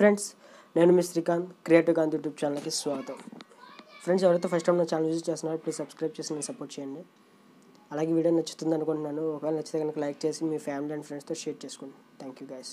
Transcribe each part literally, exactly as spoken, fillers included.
Friends, నేను మీ Srikanth, creative Kanth YouTube ఛానల్కి స్వాగతం. ఫ్రెండ్స్, ఎవరైతే ఫస్ట్ టైం నా ఛానల్ విజిట్ చేస్తున్నారో ప్లీజ్ సబ్స్క్రైబ్ చేసి నన్ను సపోర్ట్ చేయండి. అలాగే వీడియో నచ్చుతుంది అనుకుంటున్నాను. ఒకవేళ నచ్చితే కనుక లైక్ చేసి మీ ఫ్యామిలీ అండ్ ఫ్రెండ్స్తో షేర్ చేసుకోండి. Thank you guys.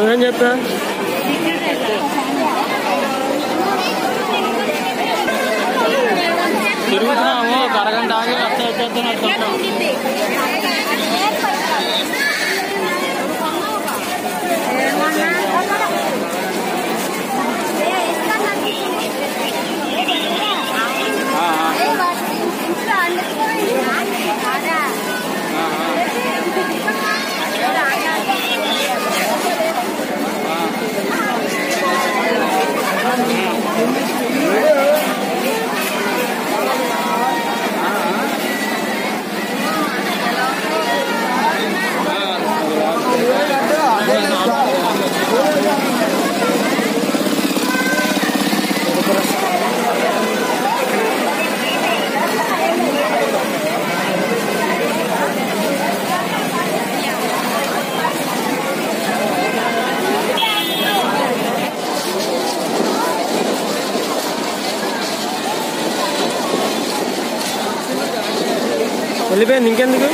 నువ్వేం చెప్పా? తిరుగుతున్నాము ఒక అరగంట ఆగి అత్త వెళ్ళిపోయింది ఇంకెందుకు.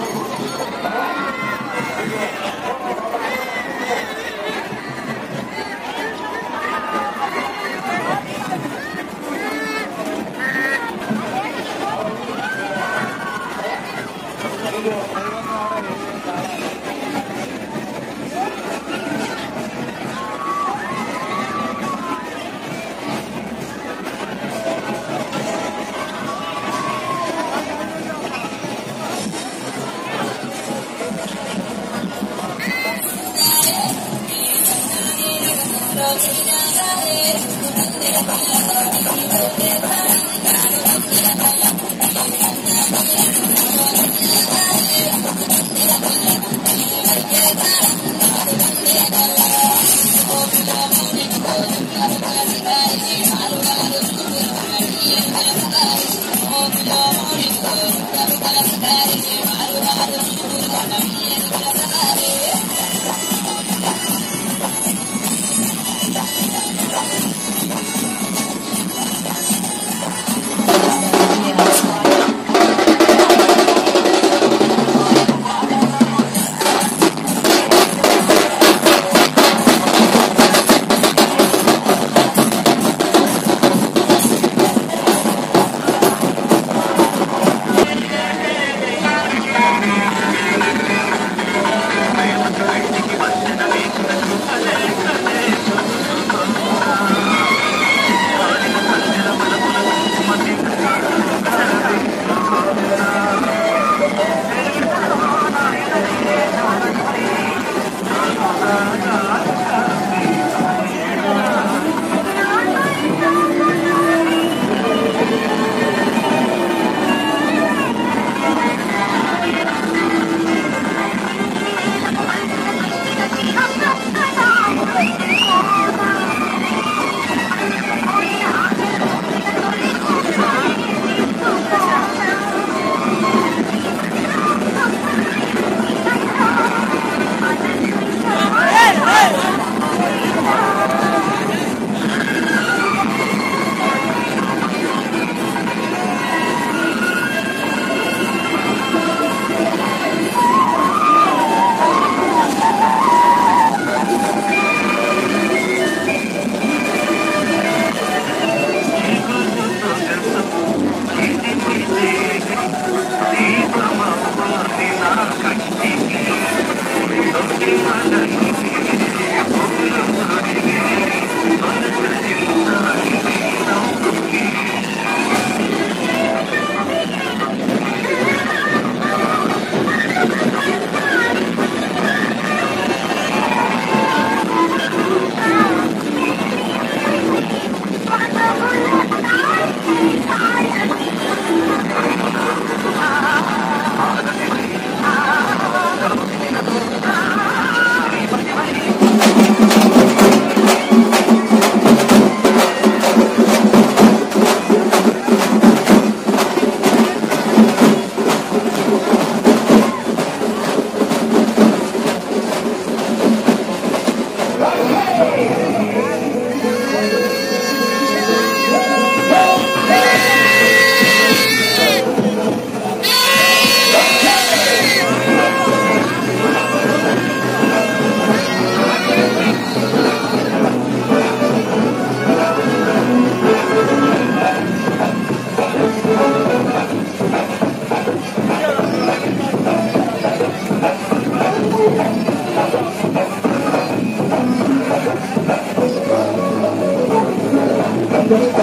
Thank you.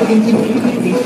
Team, team, team, team.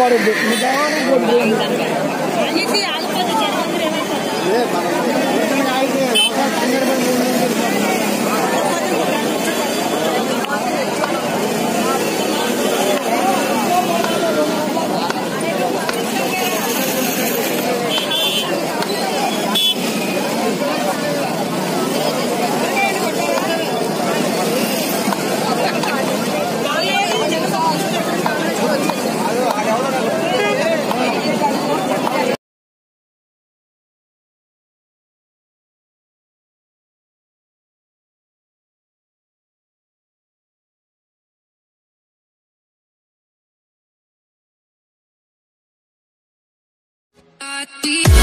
ಮಾಡಬೇಕು I